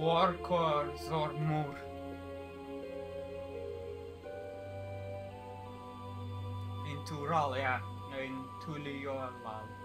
Warcor Zormor. In Turalia, in Tulioa Valley.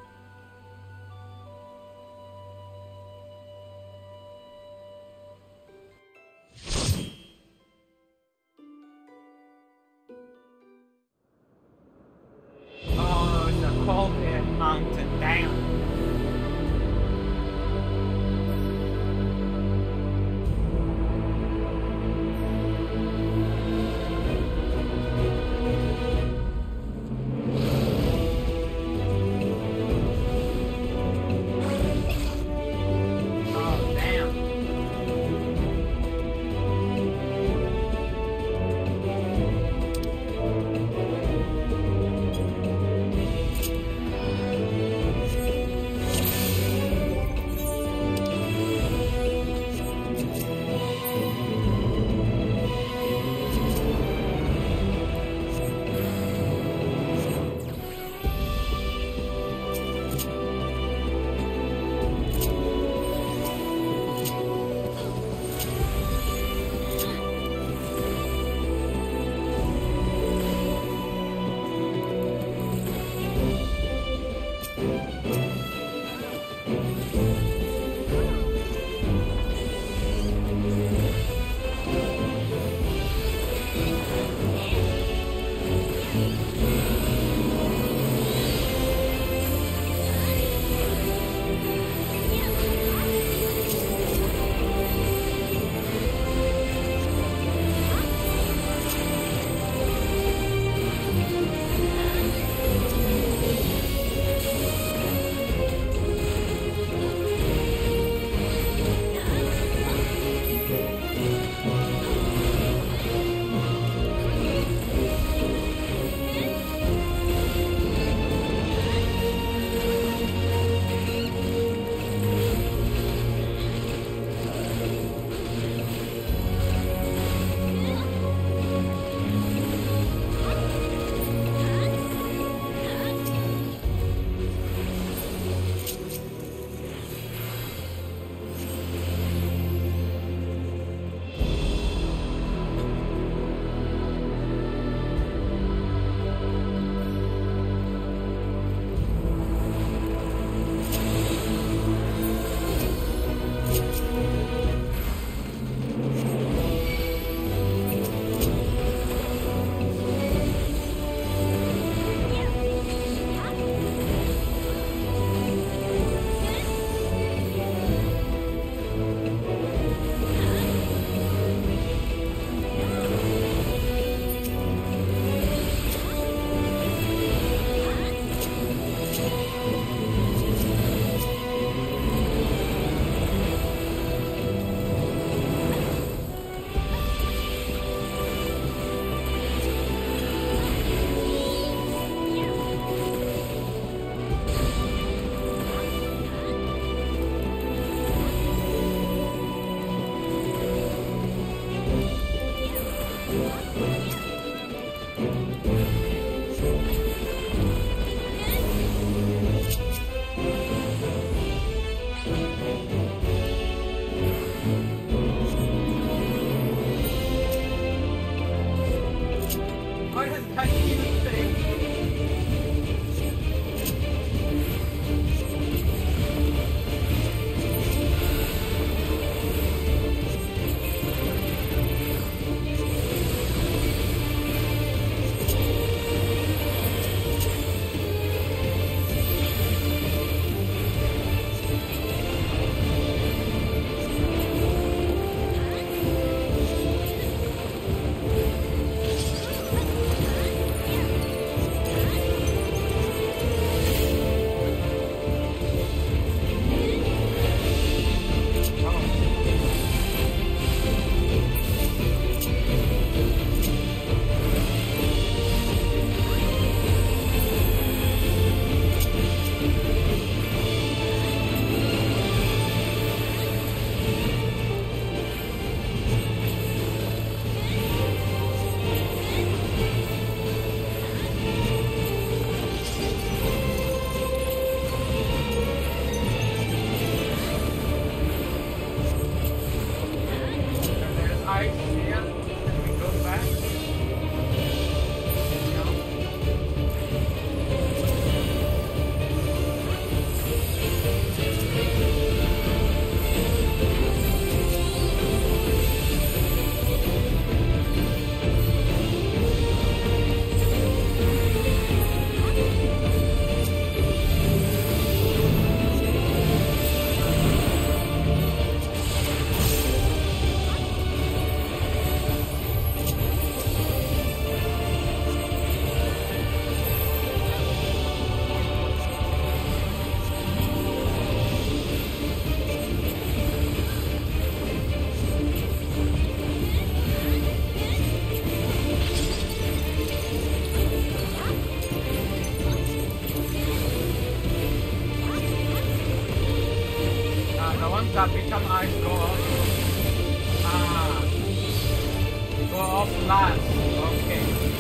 Landsguards have become ice cores. Ah. Go off last. Okay.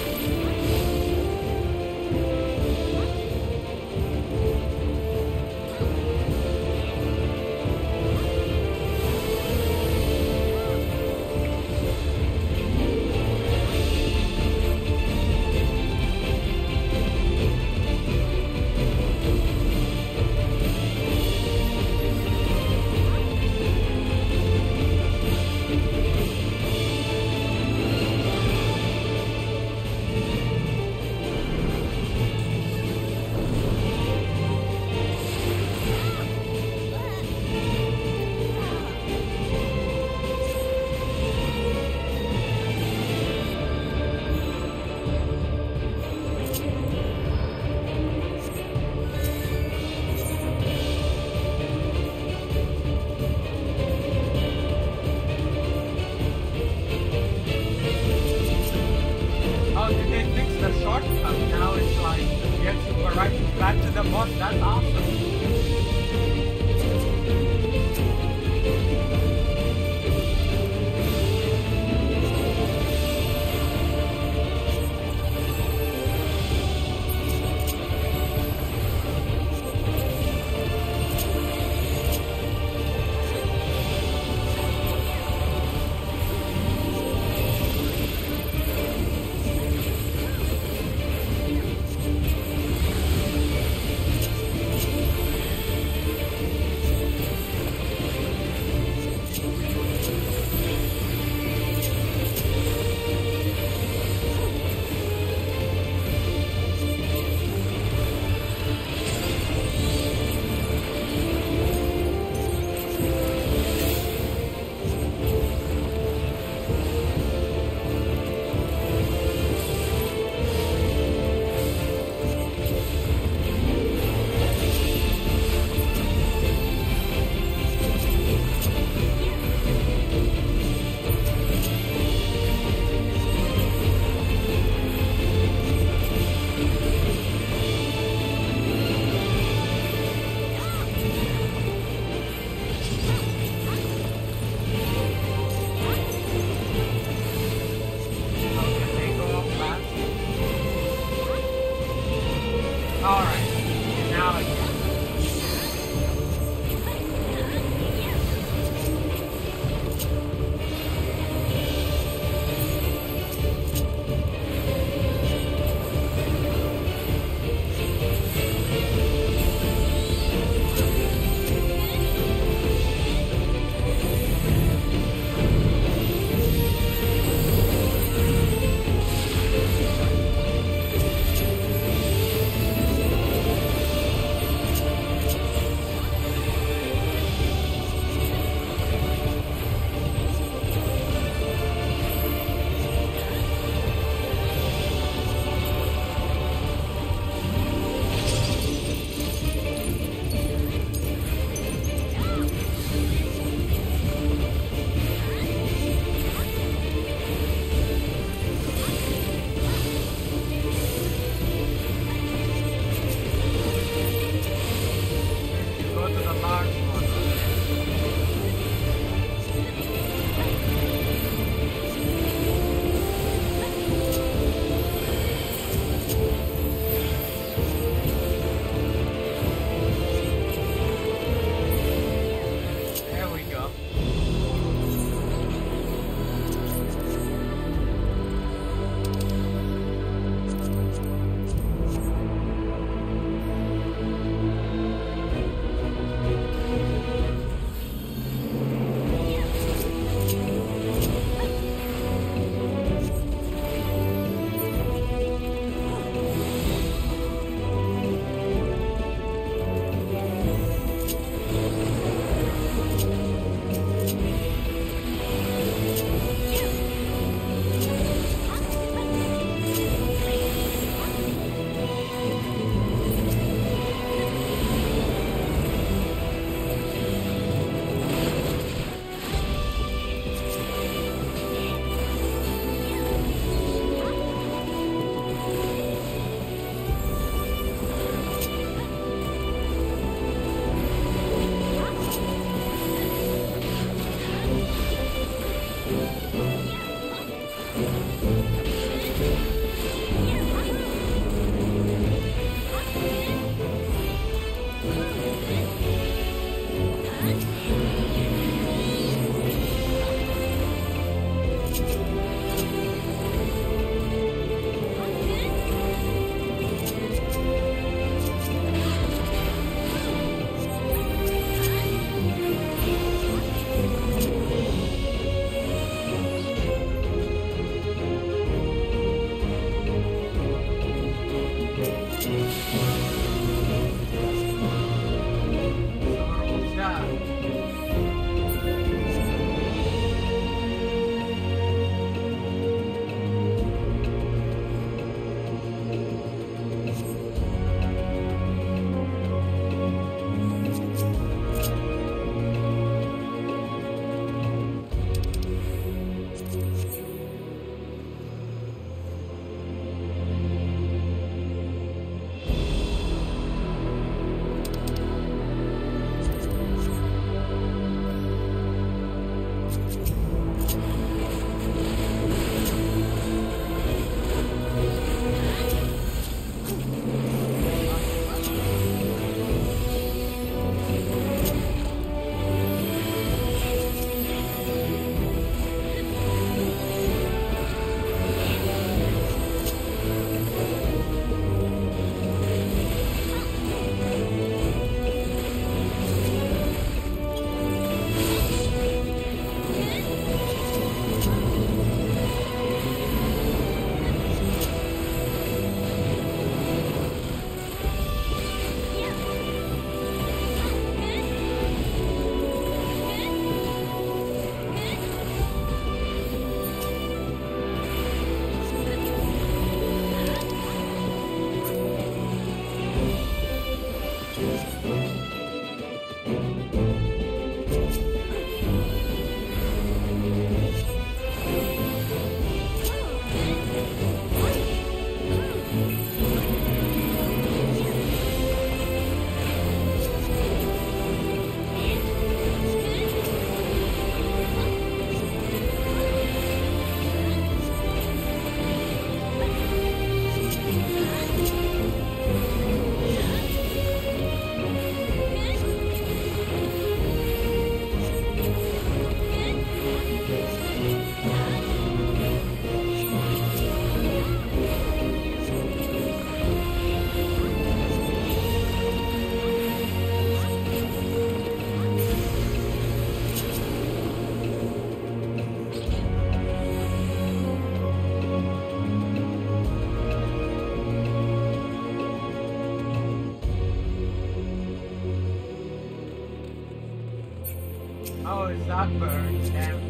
Oh, it's Zach Burns, damn.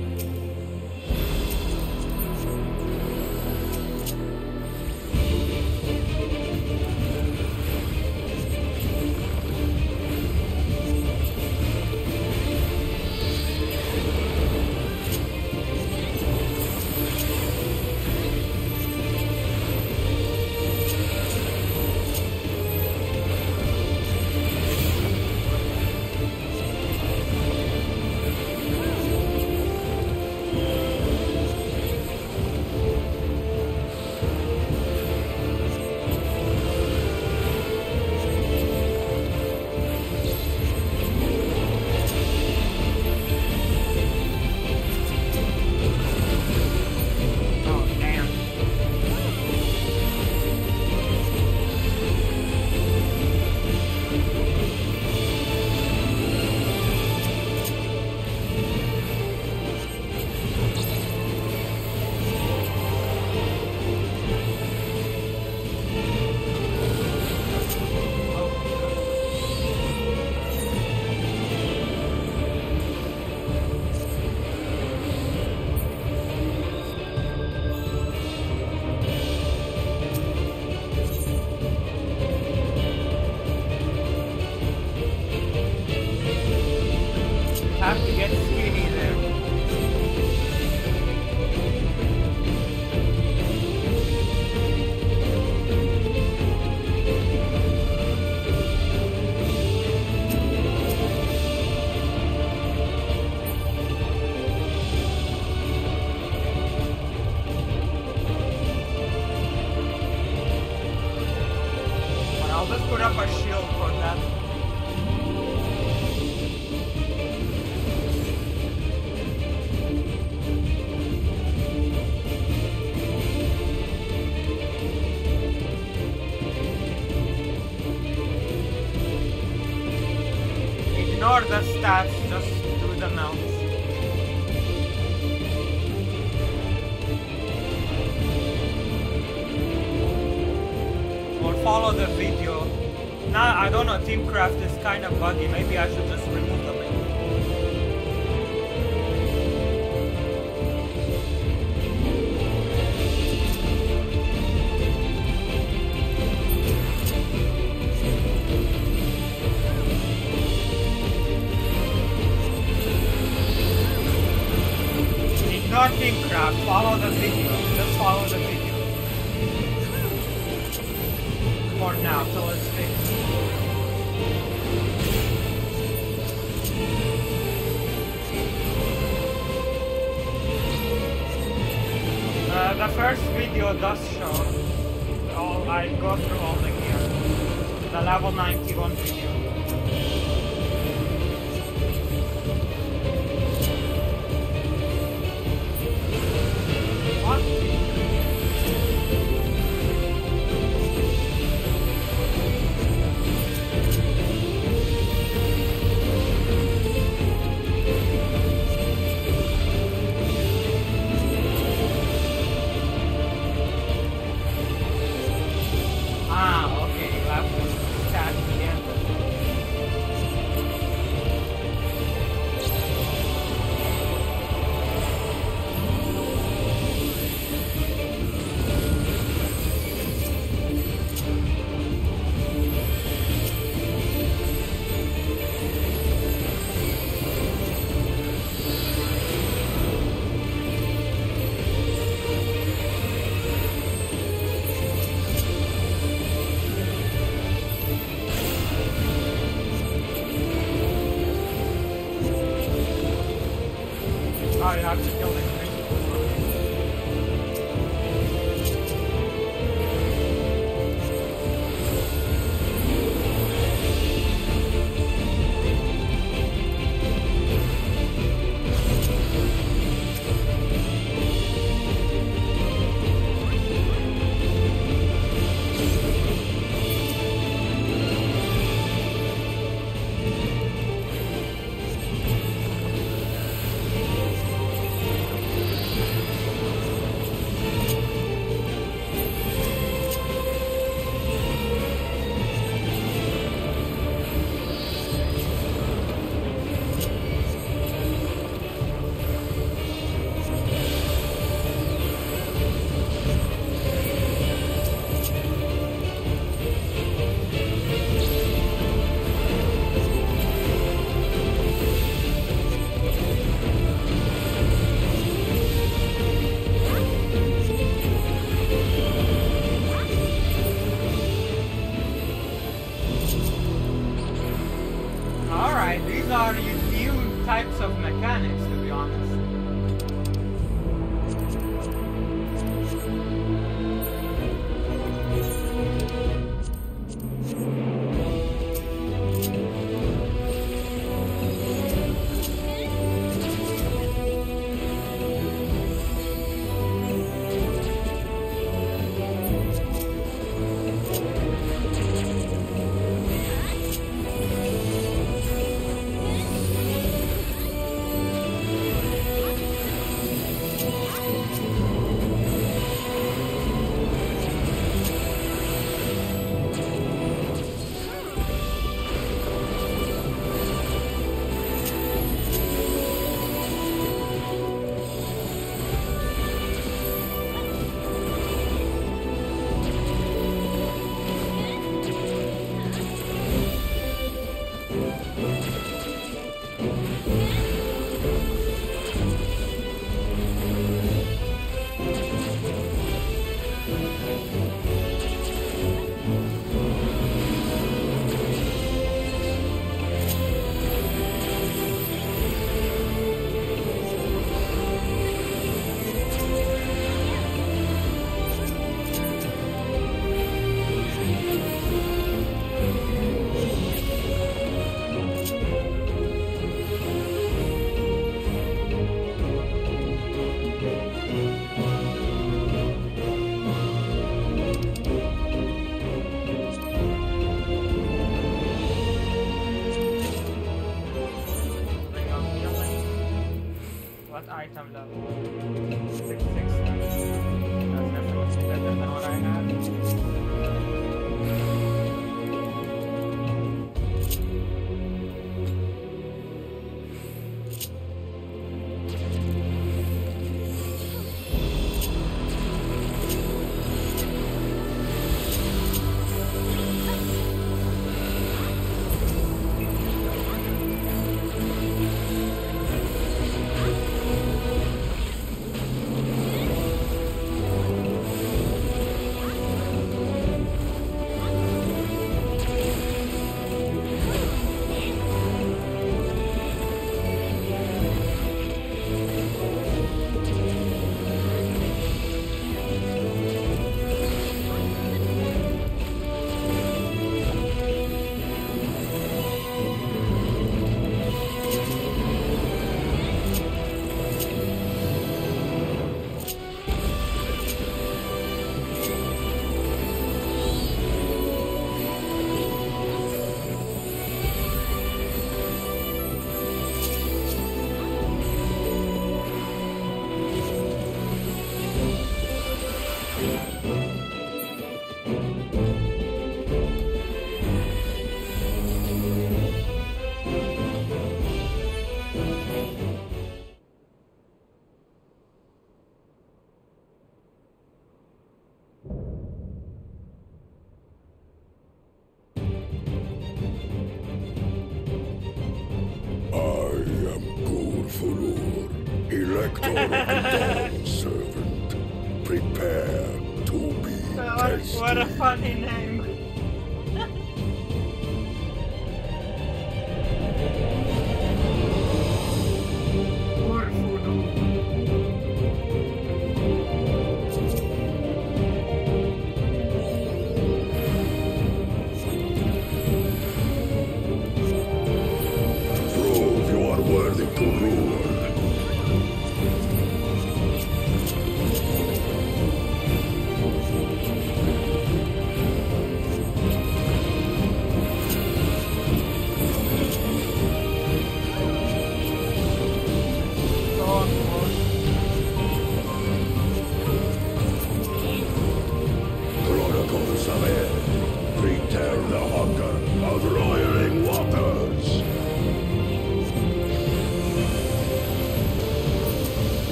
mechanics, to be honest.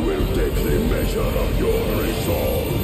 will take the measure of your resolve.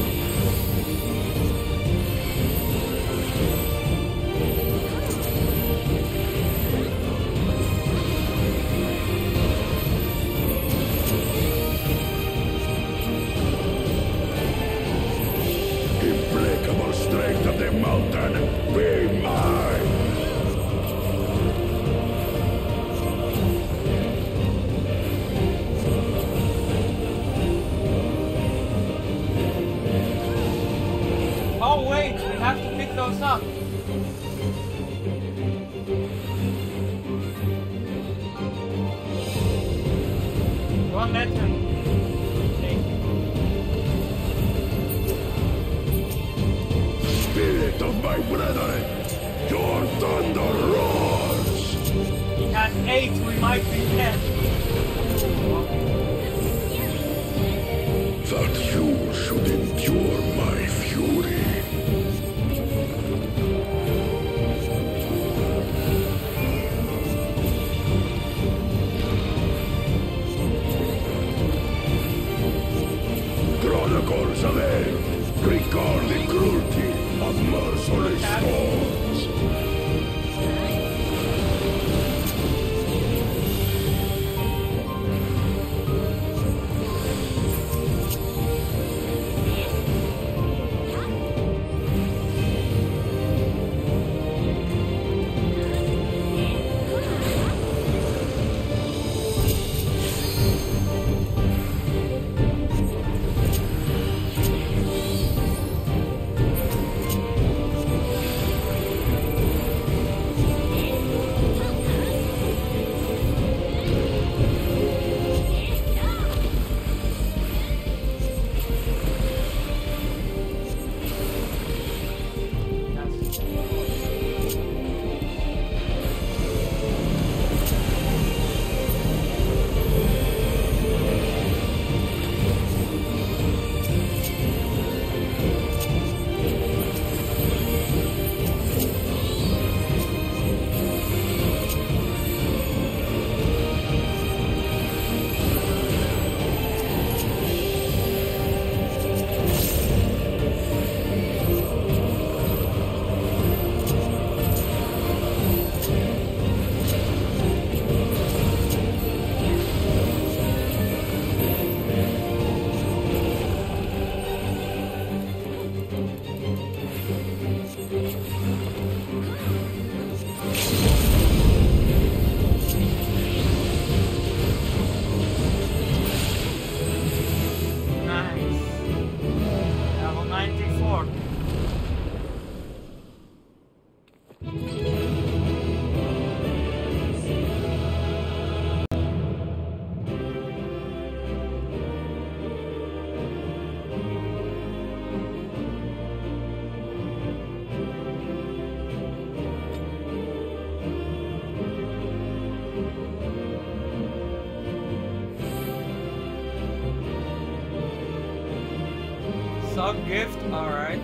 Gift, all right.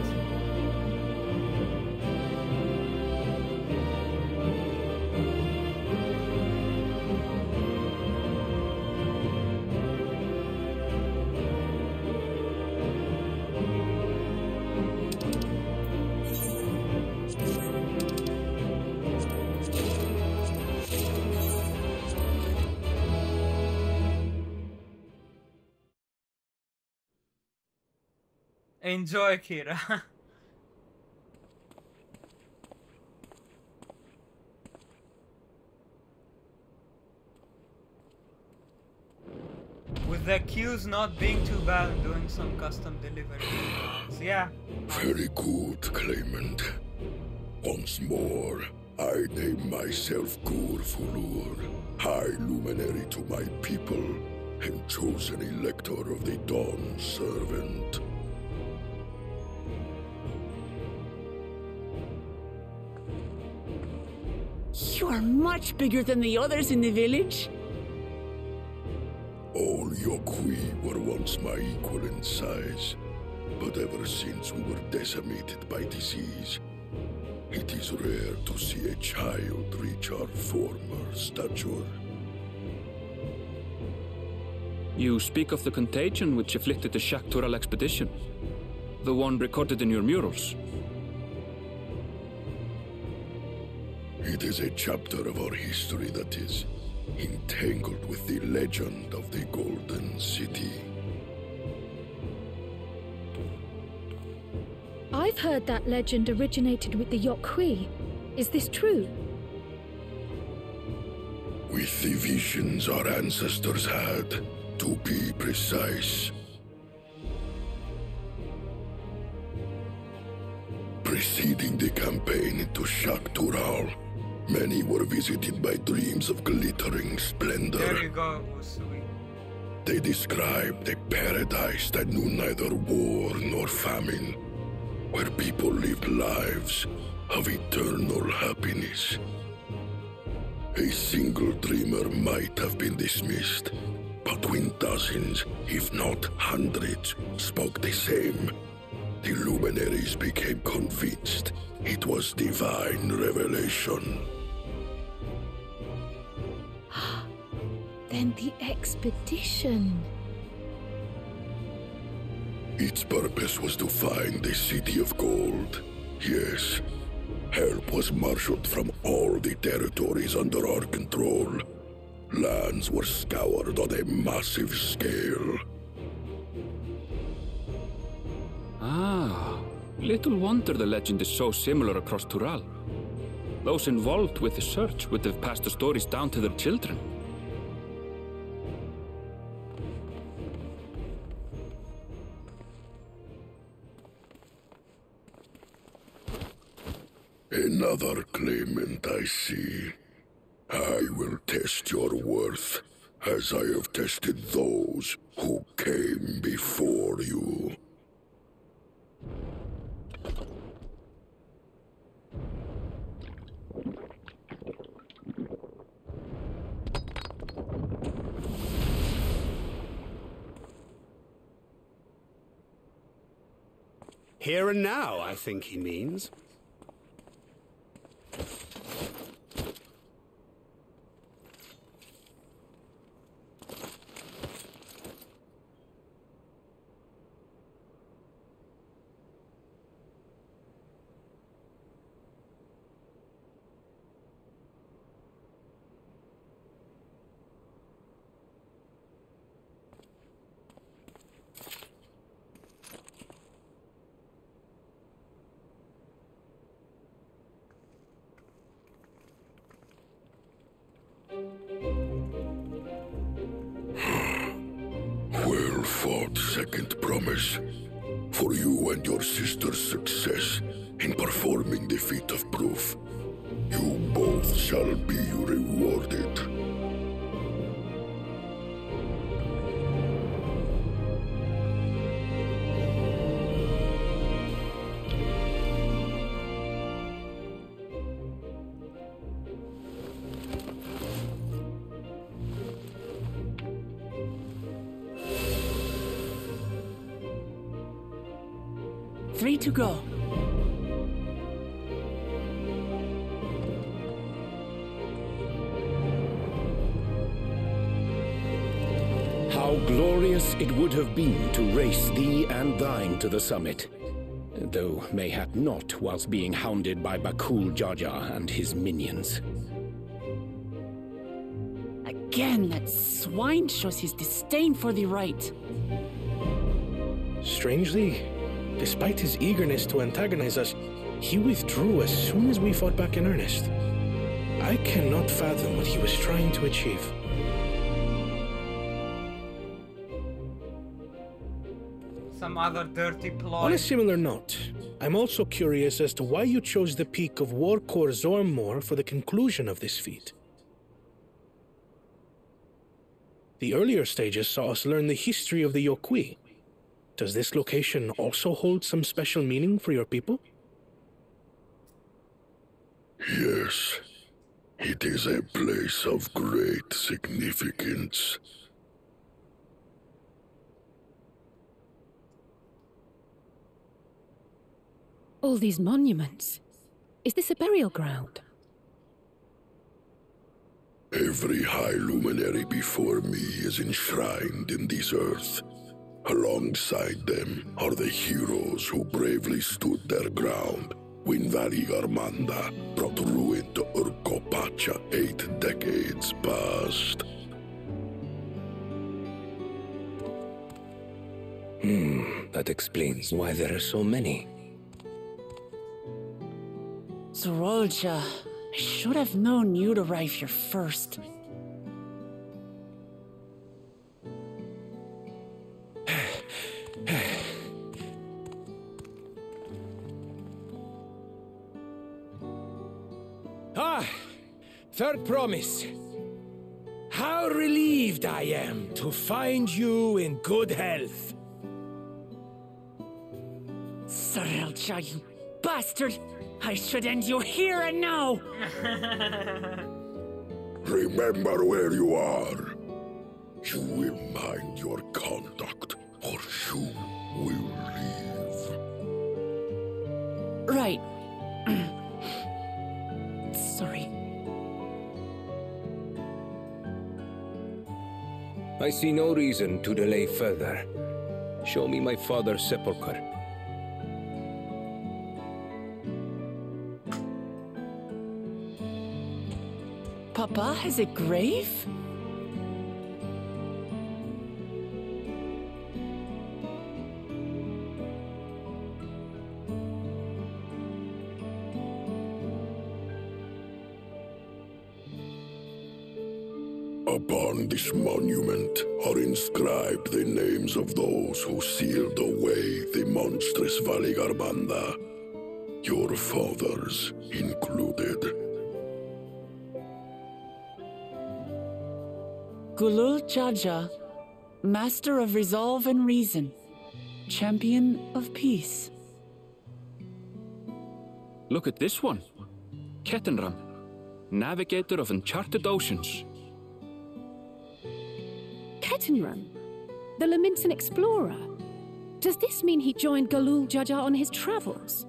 Enjoy, Kira. With the queues not being too bad, I'm doing some custom delivery. So, yeah. Very good, Claimant. Once more, I name myself Gour Foulour, High Luminary to my people, and chosen Elector of the Dawn Servant. You are much bigger than the others in the village. All Yokui were once my equal in size, but ever since we were decimated by disease, it is rare to see a child reach our former stature. You speak of the contagion which afflicted the Shakhtoral expedition, the one recorded in your murals. It is a chapter of our history that is entangled with the legend of the Golden City. I've heard that legend originated with the Yok Huy. Is this true? With the visions our ancestors had, to be precise. Preceding the campaign into Shakhtoral, many were visited by dreams of glittering splendor. There you go. They described a paradise that knew neither war nor famine, where people lived lives of eternal happiness. A single dreamer might have been dismissed, but when dozens, if not hundreds, spoke the same, the luminaries became convinced it was divine revelation. Then the expedition... Its purpose was to find the City of Gold. Yes, help was marshaled from all the territories under our control. Lands were scoured on a massive scale. Ah, little wonder the legend is so similar across Tural. Those involved with the search would have passed the stories down to their children. Another claimant, I see. I will test your worth, as I have tested those who came before you. Here and now, I think he means. To go. How glorious it would have been to race thee and thine to the summit, though mayhap not whilst being hounded by Bakool Ja Ja and his minions. Again, that swine shows his disdain for the right. Strangely, despite his eagerness to antagonize us, he withdrew as soon as we fought back in earnest. I cannot fathom what he was trying to achieve. Some other dirty plot. On a similar note, I'm also curious as to why you chose the peak of Warcor Zormor for the conclusion of this feat. The earlier stages saw us learn the history of the Yokui. Does this location also hold some special meaning for your people? Yes, it is a place of great significance. All these monuments, is this a burial ground? Every high luminary before me is enshrined in this earth. Alongside them are the heroes who bravely stood their ground when Valigarmanda brought ruin to Urqopacha 8 decades past. That explains why there are so many. Zorolja, I should have known you'd arrive here first. Third promise. How relieved I am to find you in good health. Zorolja, you bastard! I should end you here and now! Remember where you are. You will mind your conduct, or you will leave. Right. Sorry. I see no reason to delay further. Show me my father's sepulchre. Papa has a grave? Upon this monument are inscribed the names of those who sealed away the monstrous Valigarmanda, your fathers included. Gulool Ja Ja, Master of Resolve and Reason, Champion of Peace. Look at this one. Ketenramm, Navigator of Uncharted Oceans. Ketenramm, the Lominsan Explorer. Does this mean he joined Gulool Ja Ja on his travels?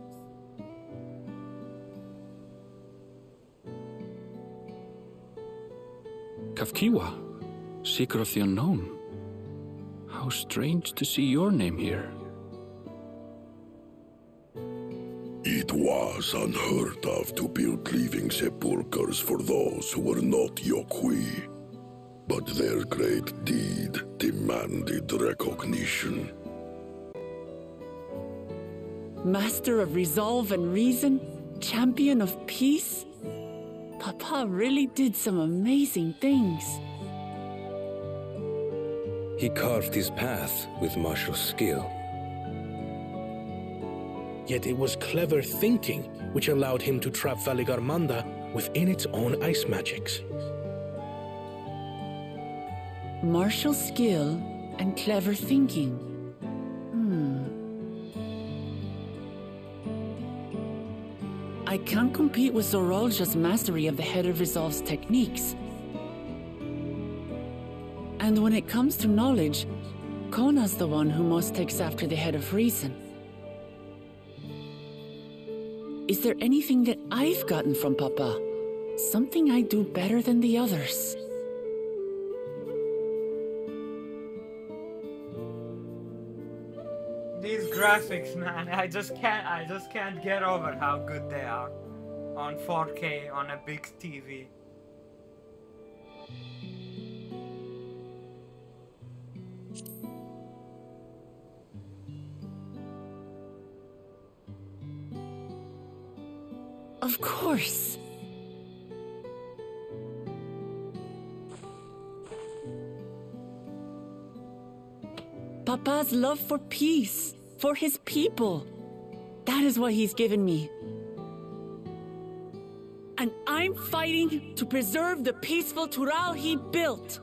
Kavkiwa, Seeker of the Unknown. How strange to see your name here. It was unheard of to build living sepulchres for those who were not Yokui, but their great deed demanded recognition. Master of Resolve and Reason, Champion of Peace? Papa really did some amazing things. He carved his path with martial skill. Yet it was clever thinking which allowed him to trap Valigarmanda within its own ice magics. Martial skill and clever thinking. I can't compete with Zorolja's mastery of the Head of Resolve's techniques. And when it comes to knowledge, Kona's the one who most takes after the Head of Reason. Is there anything that I've gotten from Papa? Something I do better than the others? These graphics, man, I just can't get over how good they are. On 4K, on a big TV. Of course. Papa's love for peace, for his people. That is what he's given me. And I'm fighting to preserve the peaceful Tural he built.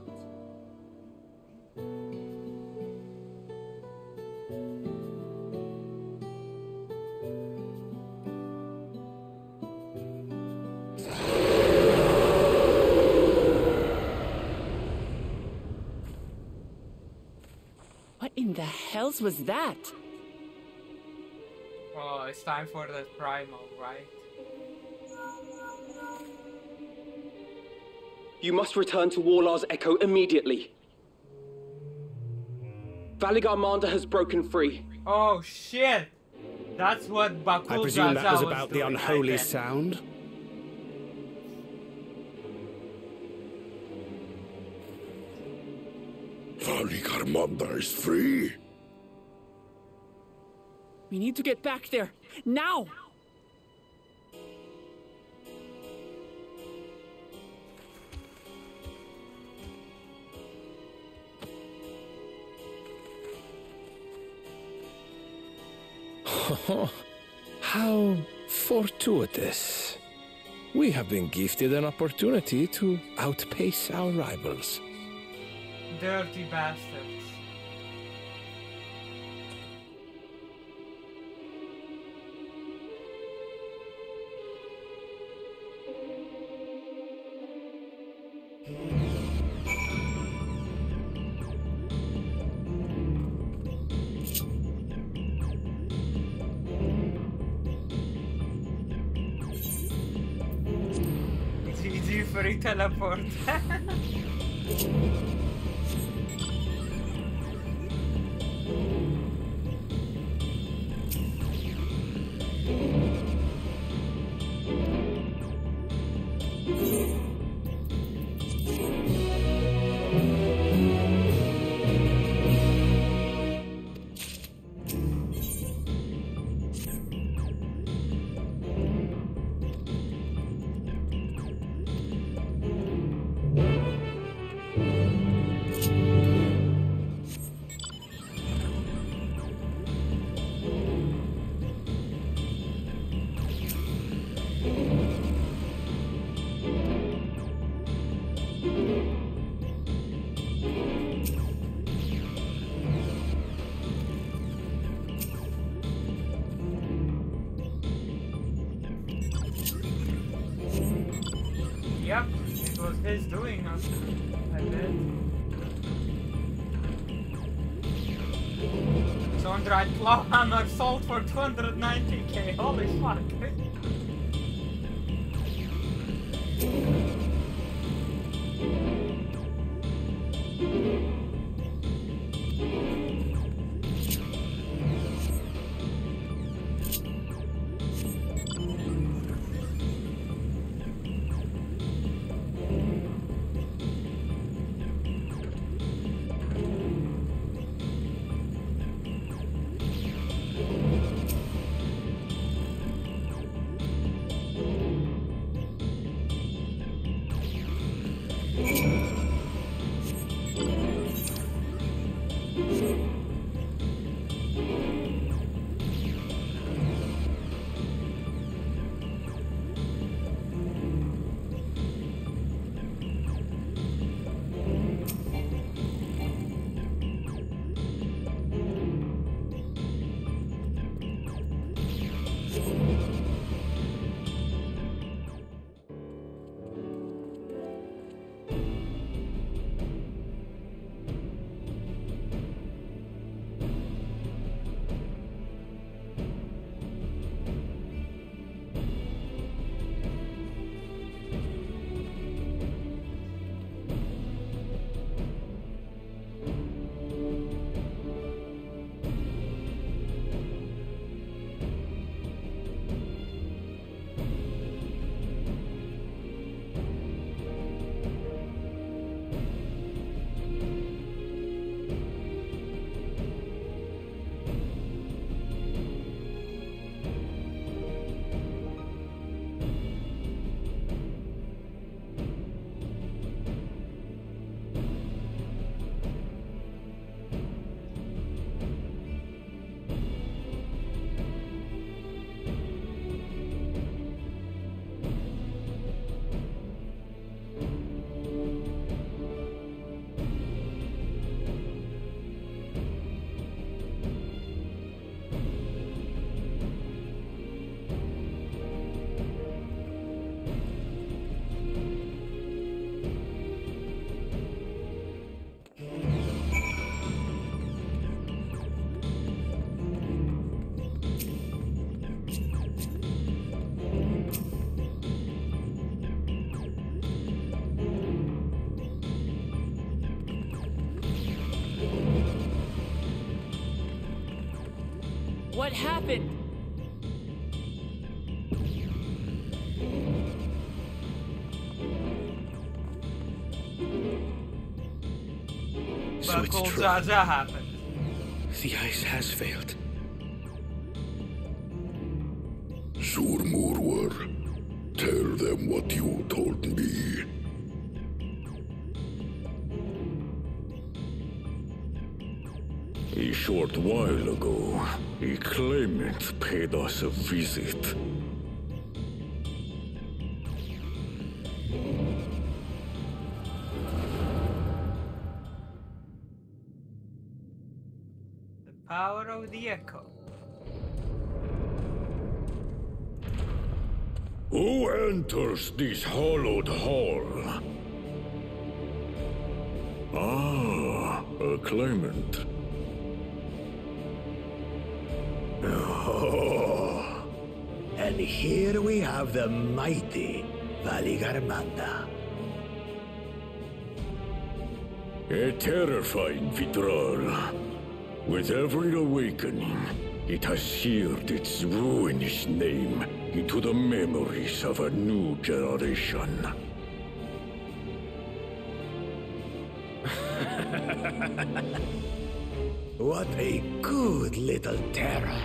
What was that? Oh, it's time for the primal, right? You must return to Warlar's Echo immediately. Valigarmanda has broken free. Oh shit! That's what Bakool Ja Ja was doing. I presume that was about the unholy sound? Valigarmanda is free. We need to get back there. Now! How fortuitous. We have been gifted an opportunity to outpace our rivals. Dirty bastards. Teleport. Hammer sold for 290k. Holy fuck! What happened? So it's true. Ja Ja happened. The ice has failed. Surmurwar, tell them what you told me. A short while ago, a claimant paid us a visit. The power of the echo. Who enters this hollowed hall? Ah, a claimant. Oh. And here we have the mighty Valigarmanda. A terrified Vitral. With every awakening, it has seared its ruinous name into the memories of a new generation. What a good little terror.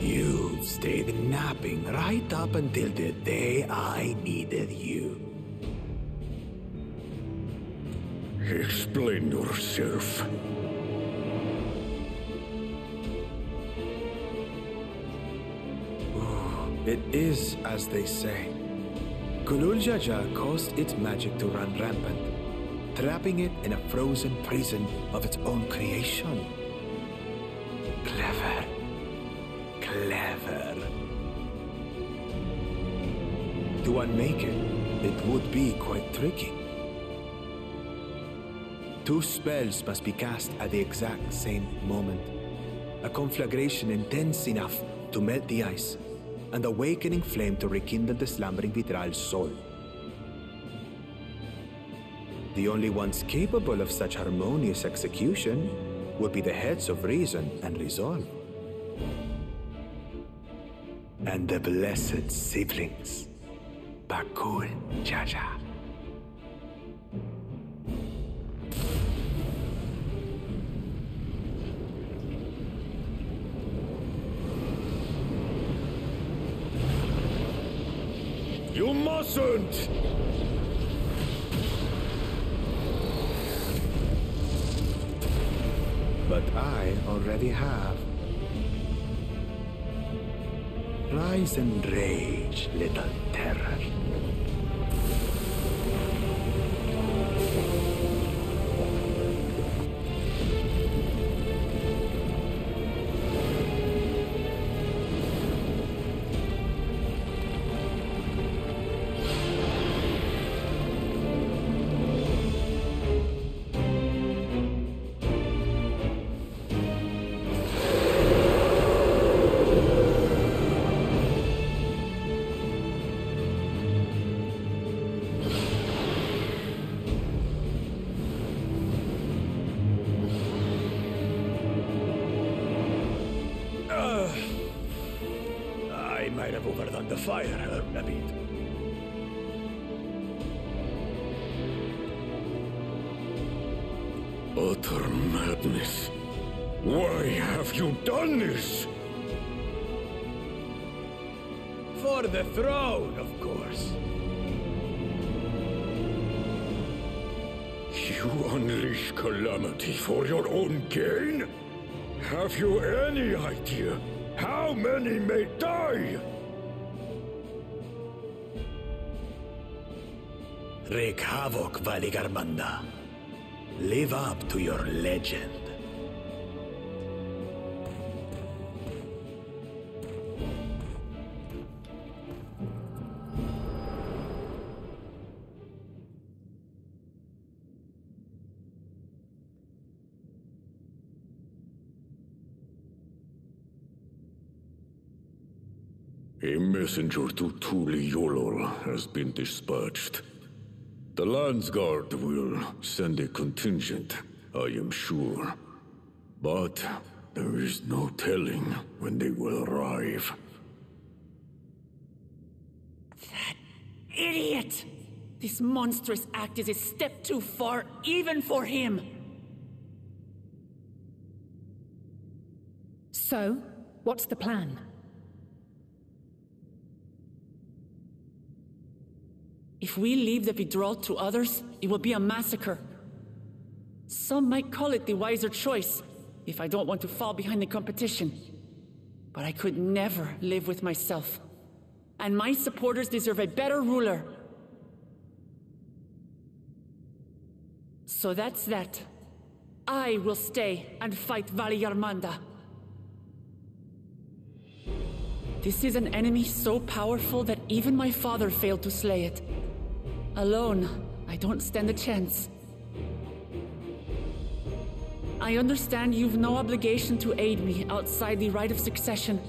You've stayed napping right up until the day I needed you. Explain yourself. Ooh, it is as they say. Gulool Ja Ja caused its magic to run rampant, trapping it in a frozen prison of its own creation. Clever. Clever. To unmake it, it would be quite tricky. 2 spells must be cast at the exact same moment. A conflagration intense enough to melt the ice, and awakening flame to rekindle the slumbering Vitral's soul. The only ones capable of such harmonious execution would be the heads of reason and resolve. And the blessed siblings, Bakool Ja Ja. You mustn't! But I already have. Rise and rage, little terror. Fire a bit. Utter madness. Why have you done this? For the throne, of course. You unleash calamity for your own gain? Have you any idea how many may die? Wreak havoc, Valigarmanda. Live up to your legend. A messenger to Tulioa has been dispatched. The Landsguard will send a contingent I am sure. But there is no telling when they will arrive. That idiot! This monstrous act is a step too far, even for him! So, what's the plan? If we leave the withdrawal to others, it will be a massacre. Some might call it the wiser choice, if I don't want to fall behind the competition. But I could never live with myself. And my supporters deserve a better ruler. So that's that. I will stay and fight Valigarmanda. This is an enemy so powerful that even my father failed to slay it. Alone, I don't stand a chance. I understand you've no obligation to aid me outside the right of succession.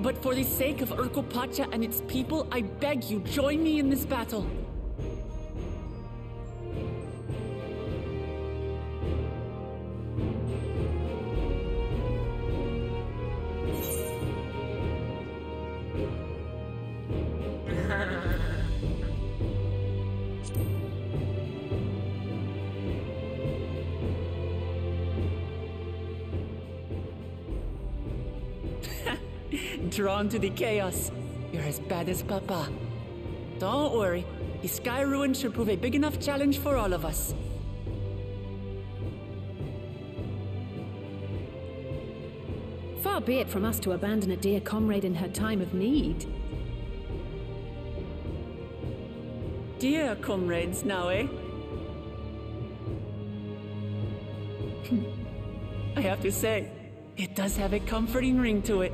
But for the sake of Urqopacha and its people, I beg you, join me in this battle. Drawn to the chaos. You're as bad as Papa. Don't worry, the Sky Ruin should prove a big enough challenge for all of us. Far be it from us to abandon a dear comrade in her time of need. Dear comrades now, eh? I have to say, it does have a comforting ring to it.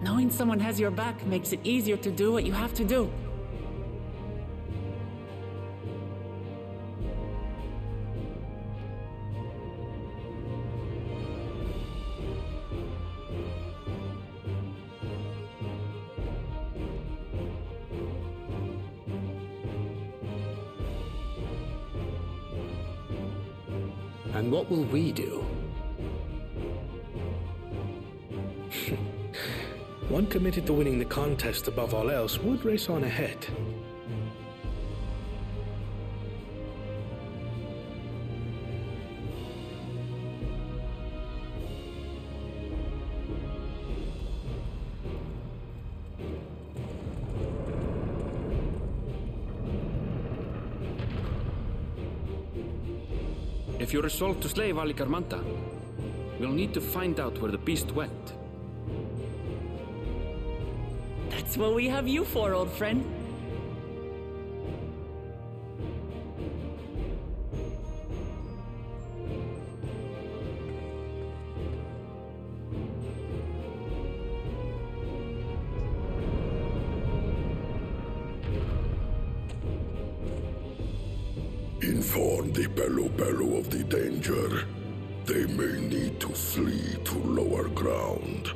Knowing someone has your back makes it easier to do what you have to do. And what will we do? One committed to winning the contest above all else would race on ahead. If you resolve to slay Valigarmanda, we'll need to find out where the beast went. That's what we have you for, old friend. Inform the Pelupelu of the danger. They may need to flee to lower ground.